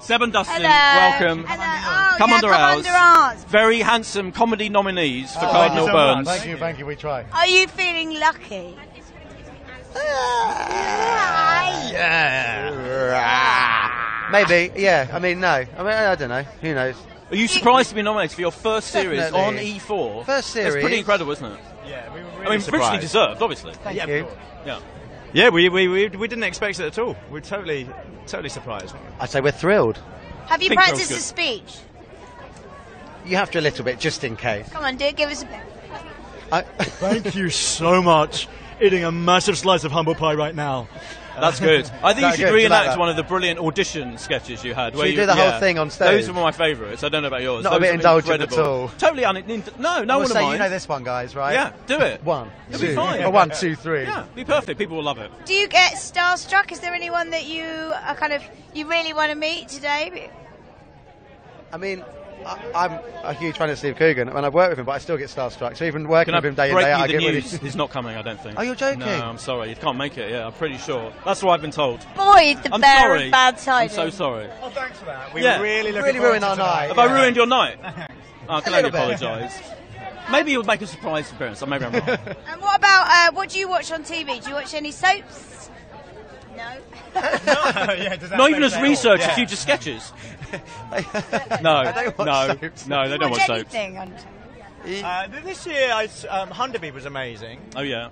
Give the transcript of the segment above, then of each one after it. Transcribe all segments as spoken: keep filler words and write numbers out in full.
Seb and Dustin, hello. Welcome. Hello. Oh, come, yeah, under come under ours. Very handsome comedy nominees for oh, Cardinal Burns. Thank you, thank you, we try. Are you feeling lucky? Yeah. Yeah. Maybe, yeah. I mean, no. I mean, I don't know. Who knows? Are you surprised to be nominated for your first series Definitely. on E four? First series? It's pretty incredible, isn't it? Yeah, we were really I mean, surprised. Richly deserved, obviously. Thank yeah, you. Yeah. Yeah, we, we, we, we didn't expect it at all. We're totally, totally surprised. I'd say we're thrilled. Have you practiced a speech? You have to a little bit, just in case. Come on, do it, give us a bit. I Thank you so much. Eating a massive slice of humble pie right now. That's good. I think you should good. reenact like one of the brilliant audition sketches you had. Where you, you did the yeah, whole thing on stage. Those were my favourites. I don't know about yours. Not those a bit indulgent incredible. at all. Totally un. No, no we'll one of mine. You know this one, guys, right? Yeah, do it. One, It'll two, be fine. Or one, two, three. Yeah, be perfect. People will love it. Do you get starstruck? Is there anyone that you are kind of you really want to meet today? I mean, I, I'm a huge fan of Steve Coogan, and I've worked with him, but I still get starstruck. So even working with him day in, day out, I get really... He's not coming, I don't think. Oh, you're joking? No, I'm sorry. You can't make it, yeah, I'm pretty sure. That's what I've been told. Boy, the bearer of bad tidings. I'm so sorry. Oh, thanks for that. We yeah. really look really ruined our night. Have yeah. I ruined your night? I can only apologise. Maybe you'll make a surprise appearance, or maybe I'm not. And what about, uh, what do you watch on T V? Do you watch any soaps? No. no yeah, not even as research, yeah. future sketches. no, no, soaps. no, they don't watch soaps. Uh, this year, I, um, Hunderby was amazing. Oh yeah.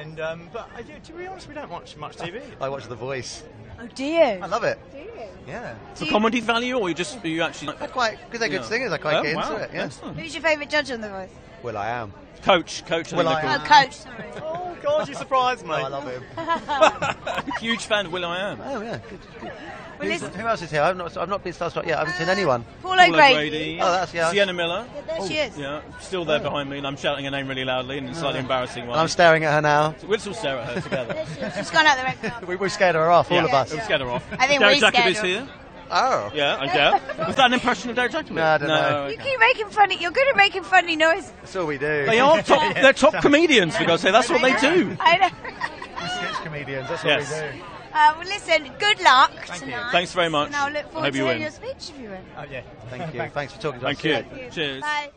And um, but I, to be honest, we don't watch much T V. I watch The Voice. Oh, do you? I love it. Do you? Yeah. For you comedy value, or you just you actually? Like, I quite because they're good yeah. singers. I quite oh, get wow. into it. Yeah. Excellent. Who's your favourite judge on The Voice? Will.i.am. Coach, coach. Will.i.am. Oh, coach. Sorry. Oh God, you surprised me. Oh, I love him. Huge fan of Will.i.am. Oh yeah. Good, good. Well, who else is here? I've not, I've not been starstruck yet. I haven't uh, seen anyone. Paul O'Grady. Oh, that's yeah. Sienna Miller. Yeah, there oh. she is. Yeah, still there oh. behind me, and I'm shouting her name really loudly in a slightly oh. embarrassing way. I'm staring at her now. So we'll all stare at her together. She She's gone out the rec. we, we scared her off, yeah. all of us. Yeah, sure. We scared her off. I think Derek we Jacob is here. Oh. Yeah, I doubt. Was that an impression of Derek Tennant? No, I don't no, know. You okay. keep making funny, you're good at making funny noises. That's all we do. They are top, yeah. they're top comedians, for God's sake. That's what they do. I know. Sketch comedians, that's what we do. Uh, well, listen, good luck Thank tonight. You. Thanks very much. And I'll look forward to hearing your speech if you win. Oh, yeah. Thank you. Thanks for talking to us. Thank you. Cheers. Bye.